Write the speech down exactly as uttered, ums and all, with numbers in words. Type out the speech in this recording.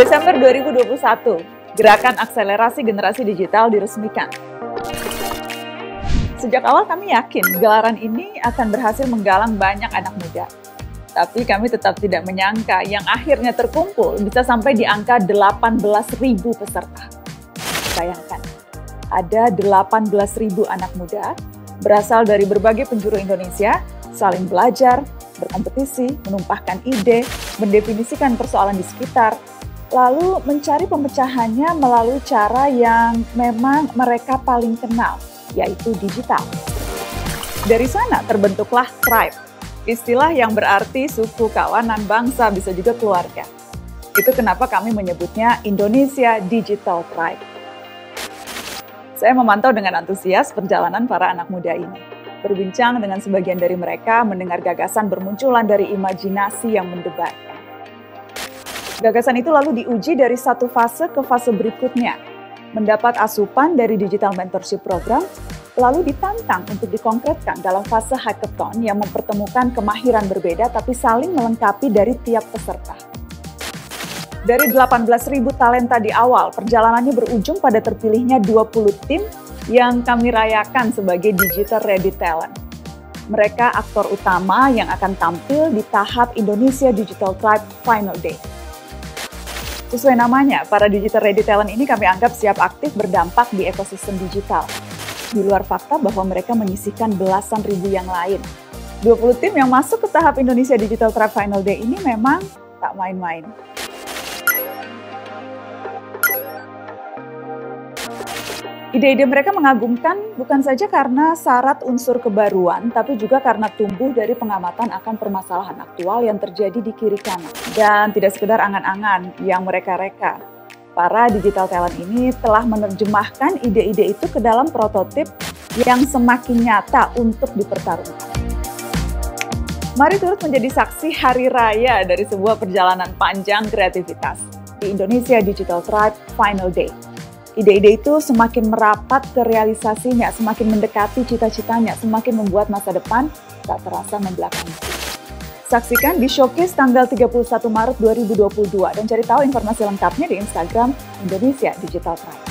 Desember dua ribu dua puluh satu, Gerakan Akselerasi Generasi Digital diresmikan. Sejak awal kami yakin gelaran ini akan berhasil menggalang banyak anak muda. Tapi kami tetap tidak menyangka yang akhirnya terkumpul bisa sampai di angka delapan belas ribu peserta. Bayangkan, ada delapan belas ribu anak muda berasal dari berbagai penjuru Indonesia, saling belajar, berkompetisi, menumpahkan ide, mendefinisikan persoalan di sekitar, lalu mencari pemecahannya melalui cara yang memang mereka paling kenal, yaitu digital. Dari sana terbentuklah tribe, istilah yang berarti suku, kawanan, bangsa, bisa juga keluarga. Itu kenapa kami menyebutnya Indonesia Digital Tribe. Saya memantau dengan antusias perjalanan para anak muda ini. Berbincang dengan sebagian dari mereka, mendengar gagasan bermunculan dari imajinasi yang mendebat. Gagasan itu lalu diuji dari satu fase ke fase berikutnya, mendapat asupan dari Digital Mentorship Program, lalu ditantang untuk dikonkretkan dalam fase hackathon yang mempertemukan kemahiran berbeda tapi saling melengkapi dari tiap peserta. Dari delapan belas ribu talenta di awal, perjalanannya berujung pada terpilihnya dua puluh tim yang kami rayakan sebagai Digital Ready Talent. Mereka aktor utama yang akan tampil di tahap Indonesia Digital Tribe Final Day. Sesuai namanya, para Digital Ready Talent ini kami anggap siap aktif berdampak di ekosistem digital. Di luar fakta bahwa mereka menyisihkan belasan ribu yang lain. dua puluh tim yang masuk ke tahap Indonesia Digital Tribe Final Day ini memang tak main-main. Ide-ide mereka mengagumkan bukan saja karena syarat unsur kebaruan, tapi juga karena tumbuh dari pengamatan akan permasalahan aktual yang terjadi di kiri kanan. Dan tidak sekedar angan-angan yang mereka reka. Para digital talent ini telah menerjemahkan ide-ide itu ke dalam prototip yang semakin nyata untuk dipertaruhkan. Mari turut menjadi saksi hari raya dari sebuah perjalanan panjang kreativitas di Indonesia Digital Tribe Final Day. Ide-ide itu semakin merapat ke realisasinya, semakin mendekati cita-citanya, semakin membuat masa depan tak terasa membelakangi. Saksikan di Showcase tanggal tiga puluh satu Maret dua ribu dua puluh dua dan cari tahu informasi lengkapnya di Instagram Indonesia Digital Tribe.